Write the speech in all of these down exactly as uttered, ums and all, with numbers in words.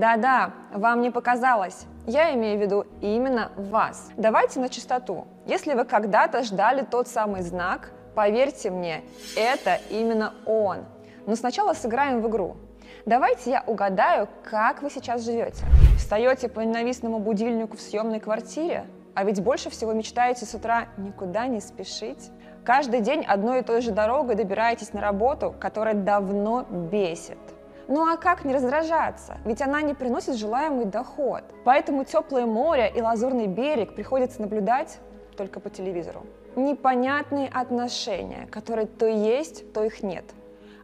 Да-да, вам не показалось. Я имею в виду именно вас. Давайте начистоту. Если вы когда-то ждали тот самый знак, поверьте мне, это именно он. Но сначала сыграем в игру. Давайте я угадаю, как вы сейчас живете. Встаете по ненавистному будильнику в съемной квартире? А ведь больше всего мечтаете с утра никуда не спешить. Каждый день одной и той же дорогой добираетесь на работу, которая давно бесит. Ну а как не раздражаться? Ведь она не приносит желаемый доход. Поэтому теплое море и лазурный берег приходится наблюдать только по телевизору. Непонятные отношения, которые то есть, то их нет.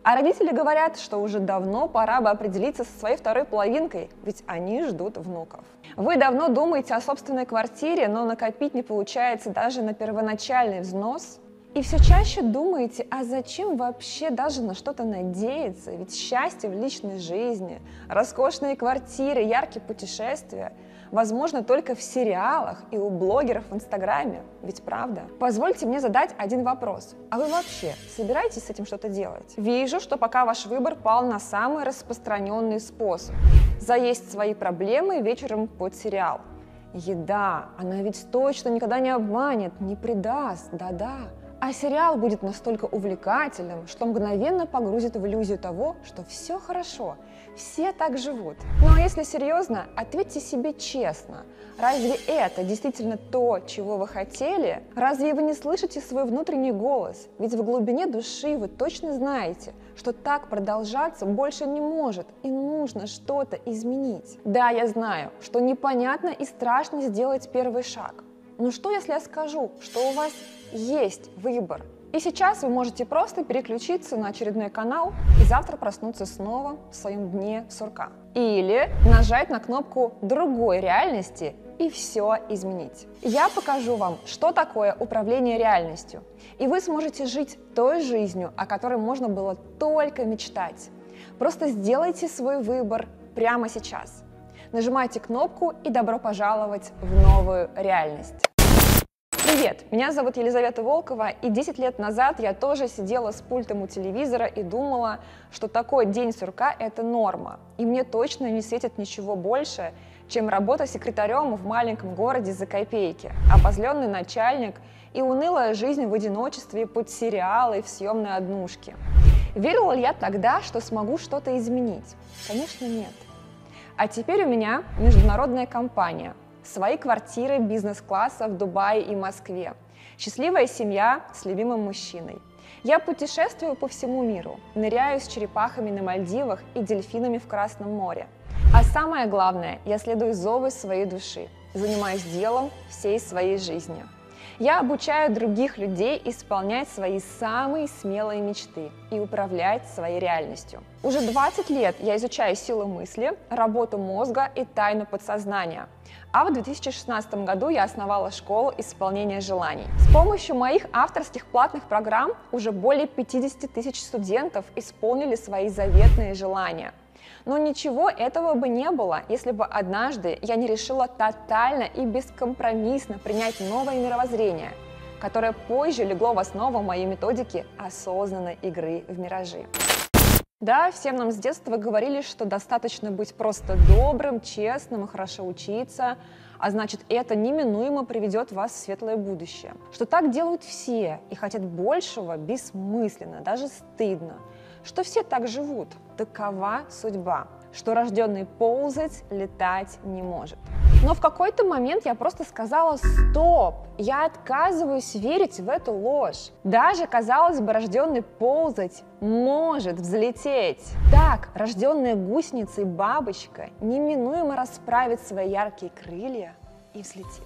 А родители говорят, что уже давно пора бы определиться со своей второй половинкой, ведь они ждут внуков. Вы давно думаете о собственной квартире, но накопить не получается даже на первоначальный взнос. И все чаще думаете, а зачем вообще даже на что-то надеяться? Ведь счастье в личной жизни, роскошные квартиры, яркие путешествия возможно только в сериалах и у блогеров в Инстаграме, ведь правда? Позвольте мне задать один вопрос. А вы вообще собираетесь с этим что-то делать? Вижу, что пока ваш выбор пал на самый распространенный способ. Заесть свои проблемы вечером под сериал. Еда, она ведь точно никогда не обманет, не предаст, да-да. А сериал будет настолько увлекательным, что мгновенно погрузит в иллюзию того, что все хорошо, все так живут. Ну а если серьезно, ответьте себе честно, разве это действительно то, чего вы хотели? Разве вы не слышите свой внутренний голос? Ведь в глубине души вы точно знаете, что так продолжаться больше не может и нужно что-то изменить. Да, я знаю, что непонятно и страшно сделать первый шаг. Но что, если я скажу, что у вас есть выбор? И сейчас вы можете просто переключиться на очередной канал и завтра проснуться снова в своем дне сурка. Или нажать на кнопку другой реальности и все изменить. Я покажу вам, что такое управление реальностью. И вы сможете жить той жизнью, о которой можно было только мечтать. Просто сделайте свой выбор прямо сейчас. Нажимайте кнопку и добро пожаловать в новую реальность. Привет, меня зовут Елизавета Волкова, и десять лет назад я тоже сидела с пультом у телевизора и думала, что такой день сурка – это норма, и мне точно не светит ничего больше, чем работа секретарем в маленьком городе за копейки, обозленный начальник и унылая жизнь в одиночестве под сериалы в съемной однушке. Верила ли я тогда, что смогу что-то изменить? Конечно, нет. А теперь у меня международная компания, свои квартиры бизнес-класса в Дубае и Москве, счастливая семья с любимым мужчиной. Я путешествую по всему миру, ныряю с черепахами на Мальдивах и дельфинами в Красном море. А самое главное, я следую зову своей души, занимаюсь делом всей своей жизни. Я обучаю других людей исполнять свои самые смелые мечты и управлять своей реальностью. Уже двадцать лет я изучаю силу мысли, работу мозга и тайну подсознания. А в две тысячи шестнадцатом году я основала школу исполнения желаний. С помощью моих авторских платных программ уже более пятидесяти тысяч студентов исполнили свои заветные желания. Но ничего этого бы не было, если бы однажды я не решила тотально и бескомпромиссно принять новое мировоззрение, которое позже легло в основу моей методики осознанной игры в миражи. Да, всем нам с детства говорили, что достаточно быть просто добрым, честным и хорошо учиться, а значит, это неминуемо приведет вас в светлое будущее. Что так делают все и хотят большего бессмысленно, даже стыдно. Что все так живут, такова судьба, что рожденный ползать, летать не может. Но в какой-то момент я просто сказала «стоп», я отказываюсь верить в эту ложь. Даже, казалось бы, рожденный ползать может взлететь. Так, рожденная гусеница и бабочка неминуемо расправит свои яркие крылья и взлетит.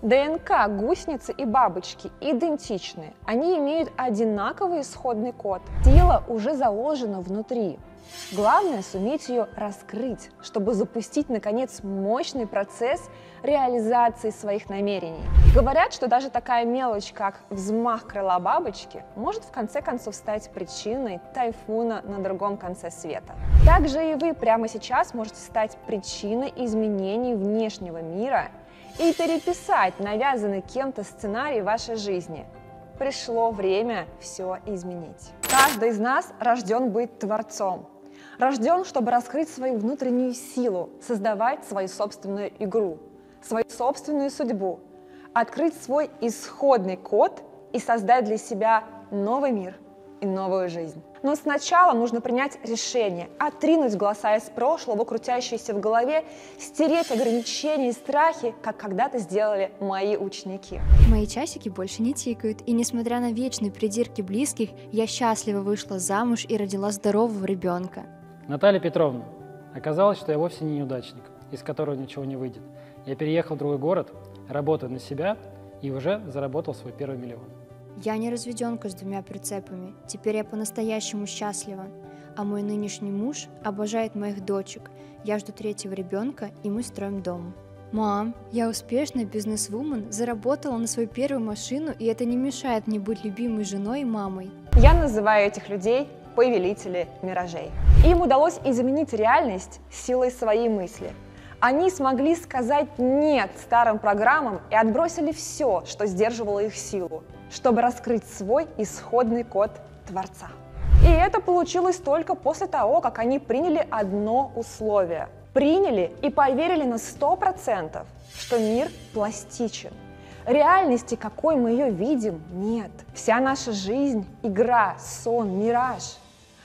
ДНК гусеницы и бабочки идентичны, они имеют одинаковый исходный код. Тело уже заложено внутри. Главное суметь ее раскрыть, чтобы запустить, наконец, мощный процесс реализации своих намерений. Говорят, что даже такая мелочь, как взмах крыла бабочки, может в конце концов стать причиной тайфуна на другом конце света. Также и вы прямо сейчас можете стать причиной изменений внешнего мира и переписать навязанный кем-то сценарий вашей жизни. Пришло время все изменить. Каждый из нас рожден быть творцом. рожден, чтобы раскрыть свою внутреннюю силу, создавать свою собственную игру, свою собственную судьбу, открыть свой исходный код и создать для себя новый мир и новую жизнь. Но сначала нужно принять решение, отринуть голоса из прошлого, крутящиеся в голове, стереть ограничения и страхи, как когда-то сделали мои ученики. Мои часики больше не тикают, и несмотря на вечные придирки близких, я счастливо вышла замуж и родила здорового ребенка. Наталья Петровна, оказалось, что я вовсе не неудачник, из которого ничего не выйдет. Я переехал в другой город, работаю на себя и уже заработал свой первый миллион. Я не разведенка с двумя прицепами, теперь я по-настоящему счастлива. А мой нынешний муж обожает моих дочек, я жду третьего ребенка, и мы строим дом. Мам, я успешная бизнес-вумен, заработала на свою первую машину, и это не мешает мне быть любимой женой и мамой. Я называю этих людей повелители миражей. Им удалось изменить реальность силой своей мысли. Они смогли сказать «нет» старым программам и отбросили все, что сдерживало их силу, чтобы раскрыть свой исходный код Творца. И это получилось только после того, как они приняли одно условие. Приняли и поверили на сто процентов, что мир пластичен. Реальности, какой мы ее видим, нет. Вся наша жизнь – игра, сон, мираж,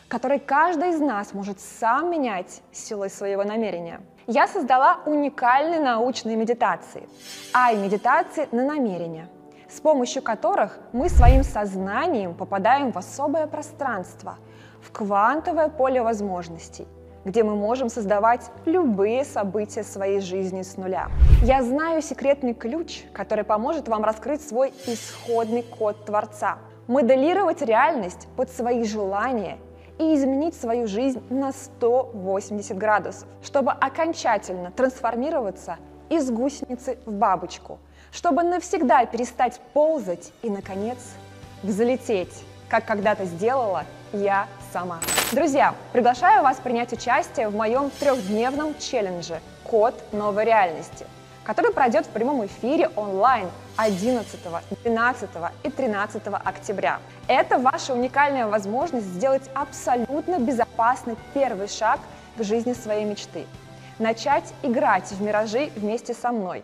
который каждый из нас может сам менять силой своего намерения. Я создала уникальные научные медитации, ай-медитации на намерение, с помощью которых мы своим сознанием попадаем в особое пространство, в квантовое поле возможностей, где мы можем создавать любые события своей жизни с нуля. Я знаю секретный ключ, который поможет вам раскрыть свой исходный код Творца, моделировать реальность под свои желания и изменить свою жизнь на сто восемьдесят градусов, чтобы окончательно трансформироваться из гусеницы в бабочку, чтобы навсегда перестать ползать и, наконец, взлететь, как когда-то сделала я сама. Друзья, приглашаю вас принять участие в моем трехдневном челлендже «Код новой реальности», который пройдет в прямом эфире онлайн одиннадцатого, двенадцатого и тринадцатого октября. Это ваша уникальная возможность сделать абсолютно безопасный первый шаг в жизни своей мечты. Начать играть в миражи вместе со мной.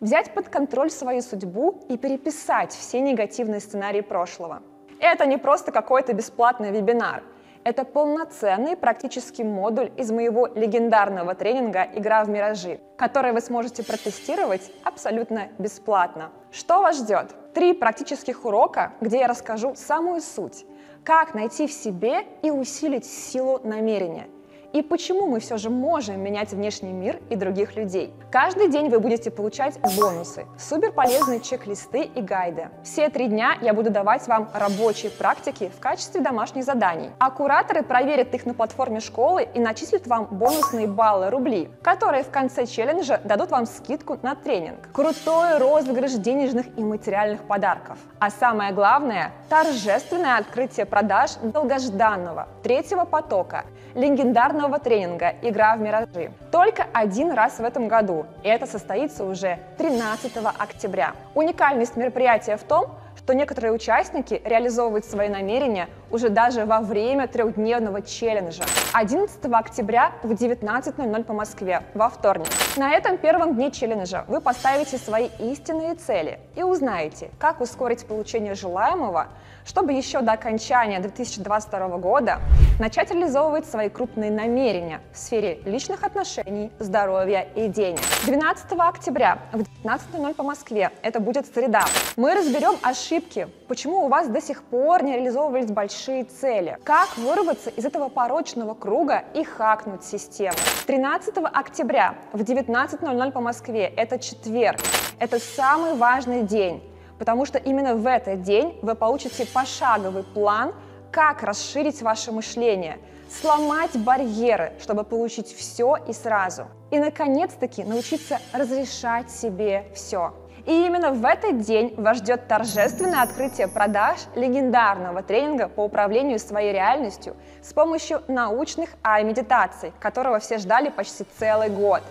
Взять под контроль свою судьбу и переписать все негативные сценарии прошлого. Это не просто какой-то бесплатный вебинар. Это полноценный практический модуль из моего легендарного тренинга «Игра в миражи», который вы сможете протестировать абсолютно бесплатно. Что вас ждет? Три практических урока, где я расскажу самую суть, как найти в себе и усилить силу намерения, и почему мы все же можем менять внешний мир и других людей. Каждый день вы будете получать бонусы, суперполезные чек-листы и гайды. Все три дня я буду давать вам рабочие практики в качестве домашних заданий, а кураторы проверят их на платформе школы и начислят вам бонусные баллы рубли, которые в конце челленджа дадут вам скидку на тренинг, крутой розыгрыш денежных и материальных подарков. А самое главное – торжественное открытие продаж долгожданного третьего потока легендарного тренинга «Игра в миражи» только один раз в этом году, и это состоится уже тринадцатого октября. Уникальность мероприятия в том, что некоторые участники реализовывают свои намерения уже даже во время трехдневного челленджа. одиннадцатого октября в девятнадцать ноль ноль по Москве, во вторник. На этом первом дне челленджа вы поставите свои истинные цели и узнаете, как ускорить получение желаемого, чтобы еще до окончания две тысячи двадцать второго года начать реализовывать свои крупные намерения в сфере личных отношений, здоровья и денег. двенадцатого октября в девятнадцать ноль ноль по Москве, это будет среда, мы разберем ошибки, почему у вас до сих пор не реализовывались большие цели, как вырваться из этого порочного круга и хакнуть систему. тринадцатого октября в девятнадцать ноль ноль по Москве, это четверг, это самый важный день, потому что именно в этот день вы получите пошаговый план, как расширить ваше мышление, сломать барьеры, чтобы получить все и сразу. И, наконец-таки, научиться разрешать себе все. И именно в этот день вас ждет торжественное открытие продаж легендарного тренинга по управлению своей реальностью с помощью научных ай-медитаций, которого все ждали почти целый год.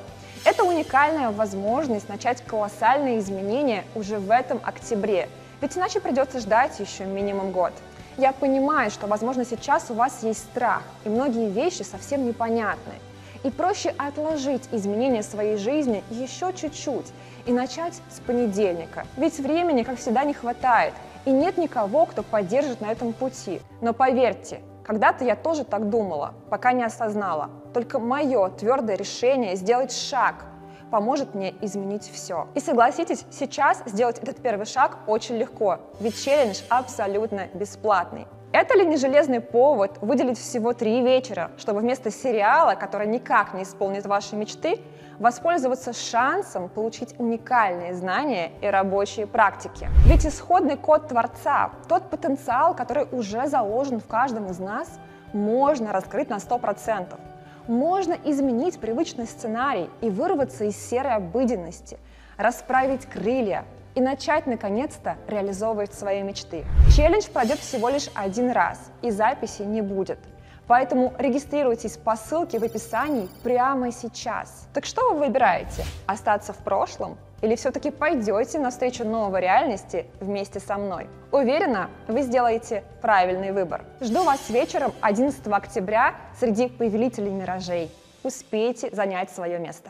Это уникальная возможность начать колоссальные изменения уже в этом октябре, ведь иначе придется ждать еще минимум год. я понимаю, что, возможно, сейчас у вас есть страх, и многие вещи совсем непонятны. И проще отложить изменения своей жизни еще чуть-чуть и начать с понедельника. Ведь времени, как всегда, не хватает, и нет никого, кто поддержит на этом пути. Но поверьте, когда-то я тоже так думала, пока не осознала. Только мое твердое решение сделать шаг поможет мне изменить все. И согласитесь, сейчас сделать этот первый шаг очень легко, ведь челлендж абсолютно бесплатный. Это ли не железный повод выделить всего три вечера, чтобы вместо сериала, который никак не исполнит ваши мечты, воспользоваться шансом получить уникальные знания и рабочие практики? Ведь исходный код Творца, тот потенциал, который уже заложен в каждом из нас, можно раскрыть на сто процентов. Можно изменить привычный сценарий и вырваться из серой обыденности, расправить крылья и начать, наконец-то, реализовывать свои мечты. Челлендж пройдет всего лишь один раз, и записи не будет. Поэтому регистрируйтесь по ссылке в описании прямо сейчас. Так что вы выбираете? Остаться в прошлом? Или все-таки пойдете навстречу новой реальности вместе со мной? Уверена, вы сделаете правильный выбор. Жду вас вечером одиннадцатого октября среди повелителей миражей. Успейте занять свое место.